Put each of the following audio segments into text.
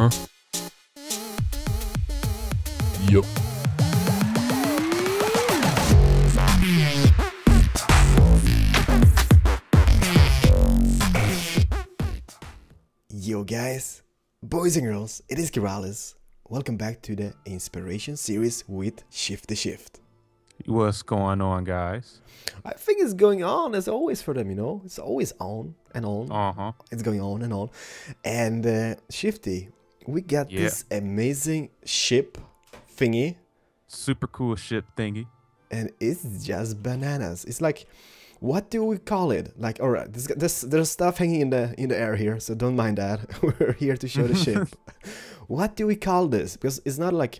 huh? Yup. Yo guys, boys and girls, it is Keralis. Welcome back to the inspiration series with Shift the Shift. What's going on, guys? I think it's going on as always for them, you know. It's always on and on. It's going on and on. And Shifty, we got this amazing ship thingy. Super cool ship thingy. And it's just bananas. It's like, what do we call it? Like, all right, there's stuff hanging in the air here, so don't mind that. We're here to show the ship. What do we call this? Because it's not like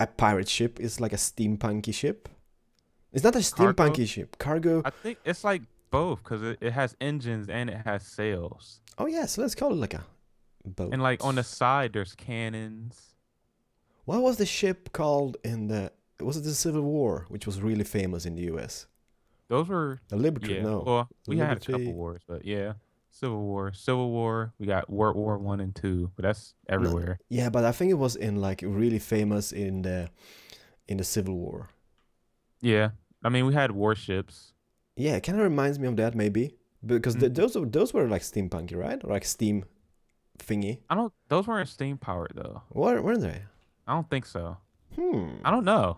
a pirate ship. It's like a steampunky ship. It's not a steampunky ship. Cargo. I think it's like both because it has engines and it has sails. Oh, yeah. So let's call it like a boat. And like on the side, there's cannons. What was the ship called in the... Was it the Civil War, which was really famous in the U.S.? Those were... The Liberty, yeah, no. Well, we had a couple wars, but yeah. Civil War. We got World War I and II, but that's everywhere. No, yeah, but I think it was in like really famous in the Civil War. Yeah. I mean, we had warships. Yeah, it kind of reminds me of that, maybe, because those were like steampunky, right? Or like steam thingy. I don't. Those weren't steam powered though. What were they? I don't think so. I don't know.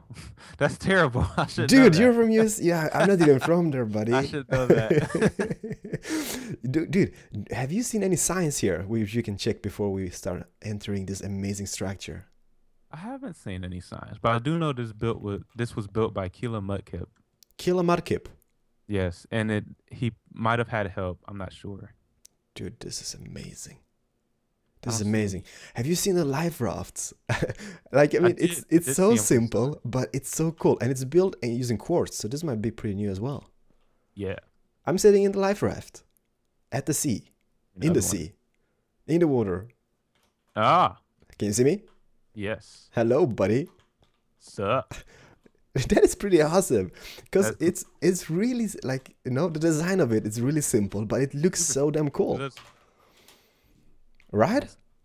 That's terrible. I should. Dude, know that. You're from US. Yeah, I'm not even from there, buddy. I should know that. Dude, have you seen any signs here which you can check before we start entering this amazing structure? I haven't seen any signs, but I do know this was built by Kilamutkip. Kilamutkip. Yes, and he might have had help. I'm not sure. Dude, this is amazing. This is amazing. Have you seen the life rafts? Like, I mean, it's so simple, but it's so cool, and it's built using quartz, so this might be pretty new as well. Yeah. I'm sitting in the life raft, at the sea, in the water. Ah. Can you see me? Yes. Hello, buddy. Sup? That is pretty awesome, because it's really like, you know, the design of it. It's really simple, but it looks so damn cool. Right?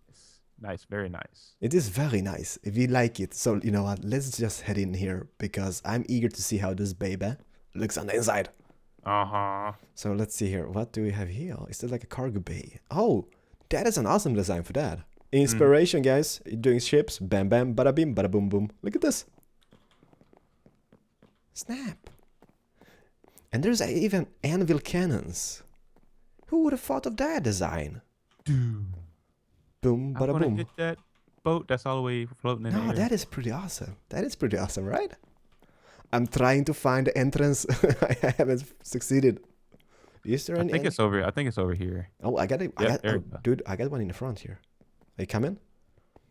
It's nice, very nice. It is very nice. If you like it, so you know what? Let's just head in here because I'm eager to see how this baby looks on the inside. So let's see here. What do we have here? Is that like a cargo bay? Oh, that is an awesome design for that. Inspiration, guys. Doing ships. Bam, bam, bada bim, bada boom, boom. Look at this. Snap. And there's even anvil cannons. Who would have thought of that design? Dude. Boom, bada boom. Hit that boat that's all the way floating in the air. That is pretty awesome. That is pretty awesome, right? I'm trying to find the entrance. I haven't succeeded. Is there any? It's over. I think it's over here. Oh, I got it. Yep, dude, I got one in the front here. Are you coming?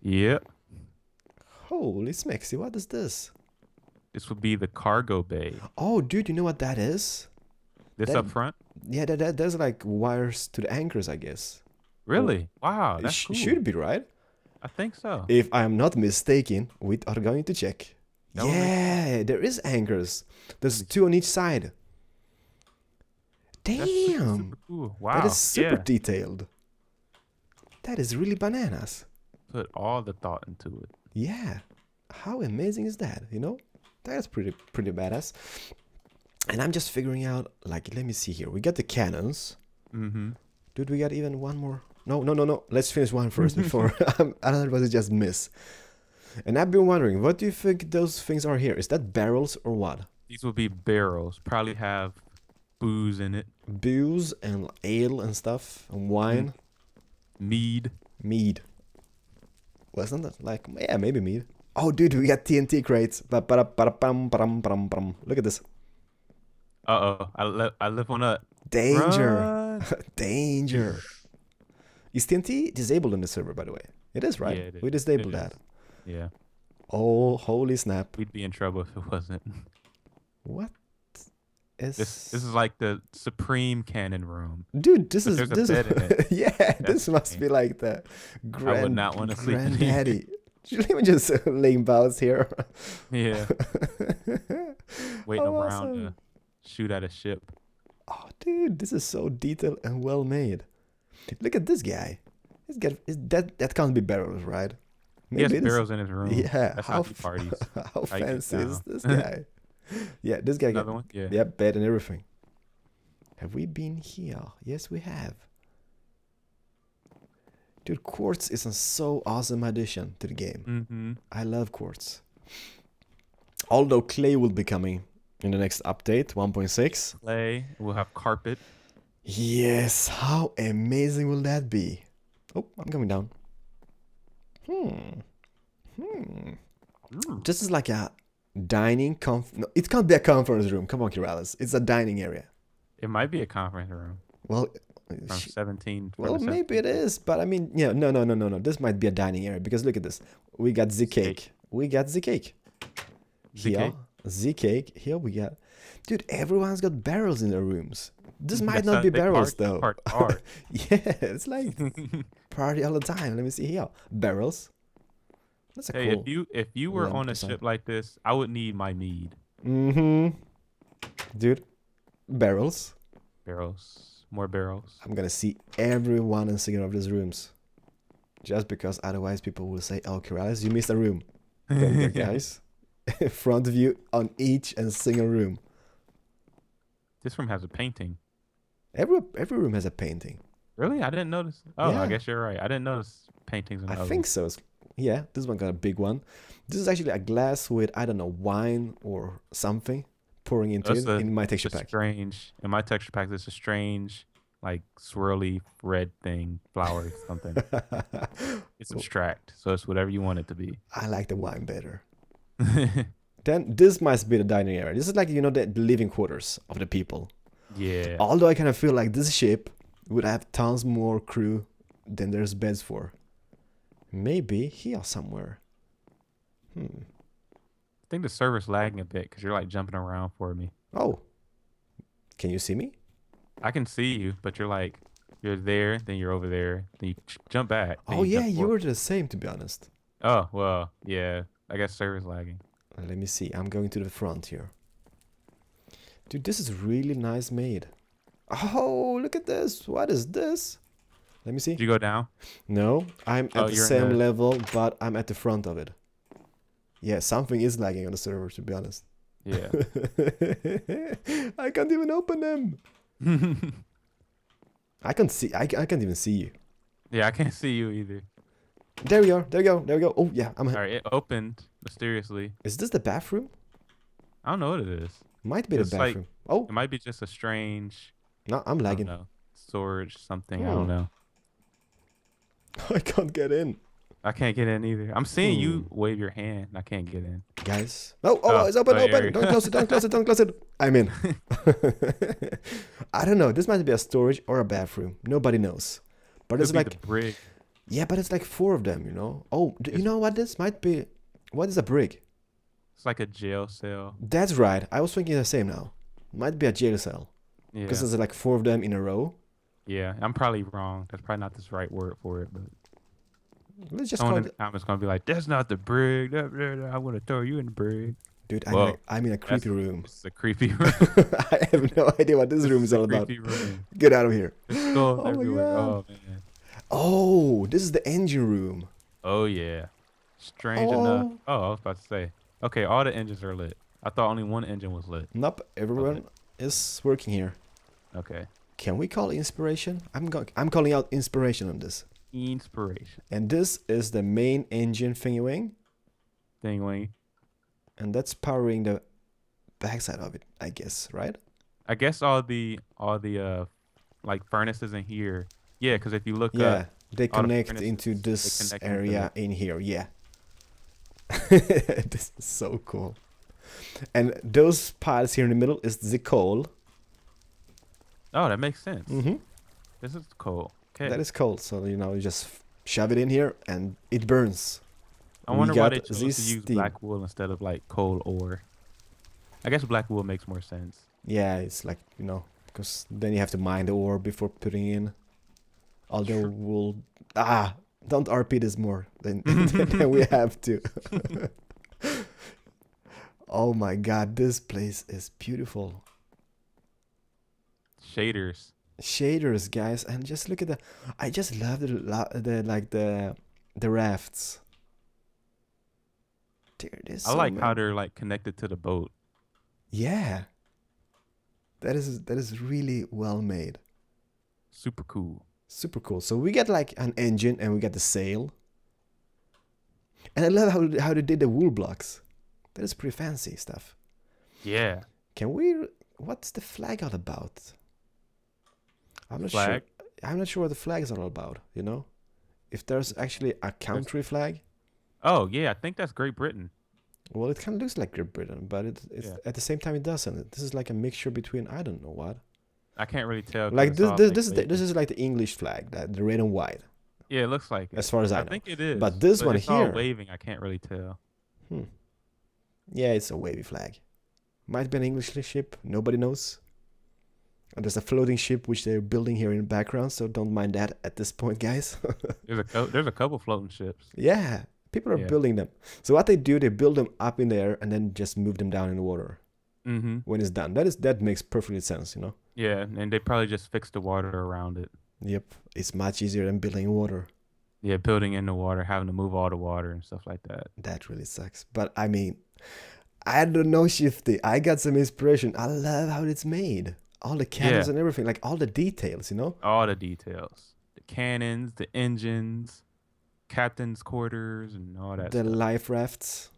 Yep. Holy smexy, what is this? This would be the cargo bay. Oh, dude, you know what that is? This up front? Yeah, that's like wires to the anchors, I guess. Really? Oh, wow, that's cool. Should be, right? I think so. If I'm not mistaken, we are going to check. That there is anchors. There's two on each side. Damn. That's super cool. Wow. That is super detailed. That is really bananas. Put all the thought into it. Yeah. How amazing is that, you know? That's pretty badass. And I'm just figuring out, like, let me see here. We got the cannons. Dude, we got even one more. No. Let's finish one first before I just miss. And I've been wondering, what do you think those things are here? Is that barrels or what? These will be barrels. Probably have booze in it. Booze and ale and stuff and wine. Mead. Wasn't that like, yeah, maybe mead. Oh, dude, we got TNT crates. Look at this. Uh-oh, I live on a... Danger. Danger. Is TNT disabled on the server, by the way? It is, right? Yeah, it is. We disabled that. Yeah. Oh, holy snap. We'd be in trouble if it wasn't. What? This is like the supreme cannon room, dude. This is yeah. This must be like the grand. I would not want to sleep in here. Let me just laying bounce here. Yeah. Waiting around to shoot at a ship. Oh, dude, this is so detailed and well made. Look at this guy. That can't be barrels, right? Maybe he has barrels in his room. Yeah. That's how he parties. How fancy is this guy? Yeah, this guy. Another one? Yeah. Yeah, bed and everything. Have we been here? Yes, we have. Dude, quartz is a so awesome addition to the game. Mm-hmm. I love quartz. Although clay will be coming in the next update, 1.6. Clay, we'll have carpet. Yes, how amazing will that be? Oh, I'm coming down. This is like a dining no, it can't be a conference room. Come on, Keralis. It's a dining area. It might be a conference room. Well, from 17. Well, maybe it is, but I mean, yeah, no. This might be a dining area because look at this. We got the cake. We got the cake. Here, the cake. Here we got. Dude, everyone's got barrels in their rooms. This might not be barrels though. Yeah, it's like party all the time. Let me see here. Barrels. That's a cool. If you were on a ship like this, I would need my mead. Mm-hmm. Dude, barrels. Barrels. More barrels. I'm gonna see everyone in single of these rooms, just because otherwise people will say, "Oh, Keralis, you missed a room." There, guys. Front view on each and single room. This room has a painting. Every room has a painting. Really? I didn't notice. Oh, yeah. I guess you're right. I didn't notice paintings in the other. I think so. Yeah, this one got a big one. This is actually a glass with, I don't know, wine or something pouring into it in my texture pack. Strange. In my texture pack, there's a strange, like, swirly red thing, flower, something. It's abstract, so it's whatever you want it to be. I like the wine better. Then this must be the dining area. This is like, you know, the living quarters of the people. Yeah. Although I kind of feel like this ship would have tons more crew than there's beds for. Maybe here somewhere. I think the server's lagging a bit because you're like jumping around for me. Oh. Can you see me? I can see you, but you're like, you're there, then you're over there, then you jump back. Oh, yeah, you were the same, to be honest. Oh, well, yeah. I guess server's lagging. Let me see. I'm going to the front here. Dude, this is really nice made. Oh, look at this. What is this? Let me see. Did you go down? No, I'm at the same level, but I'm at the front of it. Yeah, something is lagging on the server, to be honest. Yeah. I can't even open them. I can't see. I can't even see you. Yeah, I can't see you either. There we are. There we go. There we go. Oh, yeah. All right, it opened mysteriously. Is this the bathroom? I don't know what it is. Might be the bathroom. Like, oh. It might be just a strange... No, I'm lagging. Storage something. Oh. I don't know. I can't get in. I can't get in either. I'm seeing you wave your hand. I can't get in. Guys. No. Oh, it's open. Open. Don't close it. Don't close it. Don't close it. I'm in. I don't know. This might be a storage or a bathroom. Nobody knows. But it's like... The brick. Yeah, but it's like four of them, you know? Oh, you know what this might be? What is a brick? It's like a jail cell. That's right. I was thinking the same now. Might be a jail cell. Yeah. Because there's like four of them in a row. Yeah, I'm probably wrong. That's probably not the right word for it, but... Let's just call it... I'm just going to be like, that's not the brig. I want to throw you in the brig. Dude, I'm in a creepy room. It's a creepy room. I have no idea what this room is all about. Room. Get out of here. It's gold everywhere. Oh, man. Oh, this is the engine room. Oh, yeah. Strange enough. Oh, I was about to say. Okay, all the engines are lit. I thought only one engine was lit. Nope, everyone is working here. Okay. Can we call inspiration? I'm calling out inspiration on this. Inspiration. And this is the main engine thingy-wing. Thingy-wing. And that's powering the backside of it, I guess, right? I guess all the like furnaces in here. Yeah, because if you look up, they connect into this area in here. Yeah. This is so cool. And those piles here in the middle is the coal. Oh, that makes sense. Mm-hmm. This is coal. Okay. That is coal. So, you know, you just shove it in here and it burns. I wonder why they chose to use black wool instead of like coal ore. I guess black wool makes more sense. Yeah, it's like, you know, because then you have to mine the ore before putting in. Although we'll don't RP this more than we have to. Oh my god, this place is beautiful. Shaders. shaders, guys, and just look at the. I just love the rafts. Dude, I so like how they're like connected to the boat. Yeah, that is really well made. Super cool. Super cool. So we get like an engine and we get the sail. And I love how they did the wool blocks. That is pretty fancy stuff. Yeah. Can we? What's the flag all about? I'm not sure. I'm not sure what the flag is all about. You know, if there's actually a country flag. Oh yeah, I think that's Great Britain. Well, it kind of looks like Great Britain, but it's at the same time it doesn't. This is like a mixture between I don't know what. I can't really tell. Like this is like the English flag, the red and white. Yeah, it looks like. As far as I know. I think it is. But this one here, all waving. I can't really tell. Hmm. Yeah, it's a wavy flag. Might be an English ship. Nobody knows. And there's a floating ship which they're building here in the background, so don't mind that at this point, guys. there's a couple floating ships. Yeah, people are building them. So what they do, they build them up in the air and then just move them down in the water. Mm-hmm. When it's done, that makes perfect sense, you know. Yeah, and they probably just fix the water around it. Yep, it's much easier than building water. Yeah, building in the water, having to move all the water and stuff like that. That really sucks. But I mean, I don't know, Shifty. I got some inspiration. I love how it's made. All the cannons and everything, like all the details, you know? All the details. The cannons, the engines, captain's quarters, and all that. The life rafts.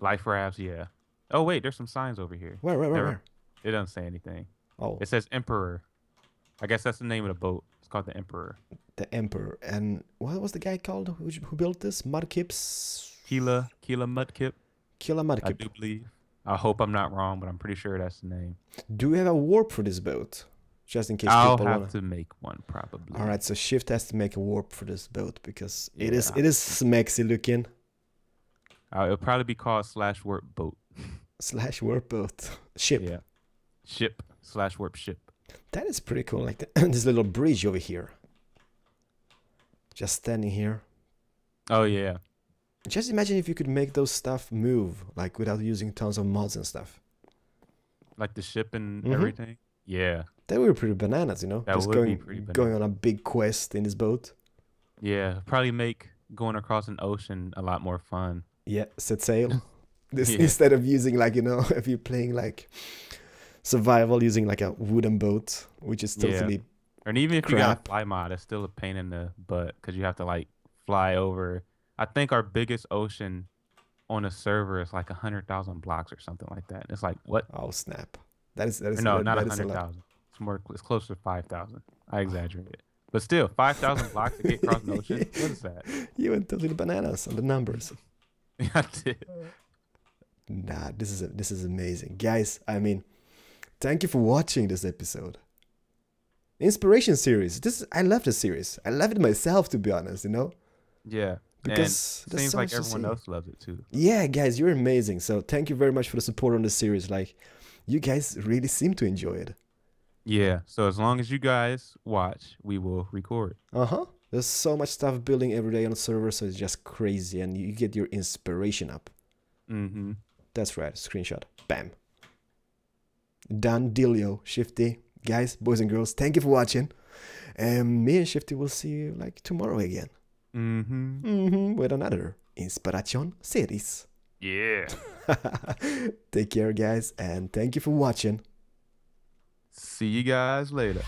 Life rafts, yeah. Oh, wait, there's some signs over here. Where? It doesn't say anything. Oh. It says Emperor. I guess that's the name of the boat. It's called the Emperor. The Emperor. And what was the guy called who built this? Mudkips? Kilamutkip. Kilamutkip. I do believe. I hope I'm not wrong, but I'm pretty sure that's the name. Do we have a warp for this boat? Just in case people wanna... I'll have to make one, probably. All right, so Shift has to make a warp for this boat because it is smexy looking. It'll probably be called /warp boat. /warp boat. Ship. Yeah. Ship. /warp ship. That is pretty cool. Like this little bridge over here. Just standing here. Oh, yeah. Just imagine if you could make those stuff move, like without using tons of mods and stuff. Like the ship and everything? Yeah. That would be pretty bananas, you know? That just would be pretty bananas. Going on a big quest in this boat. Yeah, probably make going across an ocean a lot more fun. Yeah, set sail. Instead of using, like, you know, if you're playing, like, survival, using, like, a wooden boat, which is totally And even if you got a fly mod, it's still a pain in the butt because you have to, like, fly over... I think our biggest ocean on a server is like 100,000 blocks or something like that. It's like what? Oh snap! That is no, not 100,000. It's more. It's closer to 5,000. I exaggerated, but still 5,000 blocks to get across an ocean. What is that? You went totally bananas on the numbers. Yeah, I did. Nah, this is amazing, guys. I mean, thank you for watching this episode. Inspiration series. I love this series. I love it myself, to be honest. You know. Yeah. Because it seems like everyone else loves it too. Yeah, guys, you're amazing. So thank you very much for the support on the series. Like, you guys really seem to enjoy it. Yeah. So as long as you guys watch, we will record. There's so much stuff building every day on the server, so it's just crazy, and you get your inspiration up. That's right. Screenshot. Bam. Done dealio, Shifty. Guys, boys and girls, thank you for watching. And me and Shifty will see you like tomorrow again. With another Inspiration series. Yeah. Take care, guys, and thank you for watching. See you guys later.